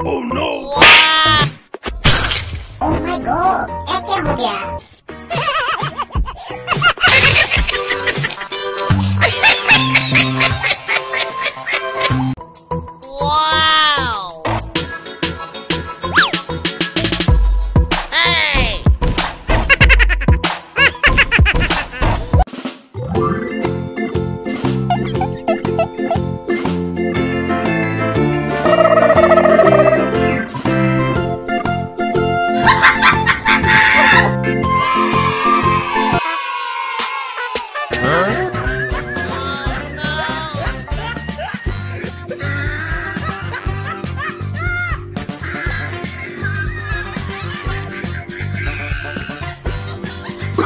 Oh no! Oh my god! ये क्या हो गया?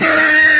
no.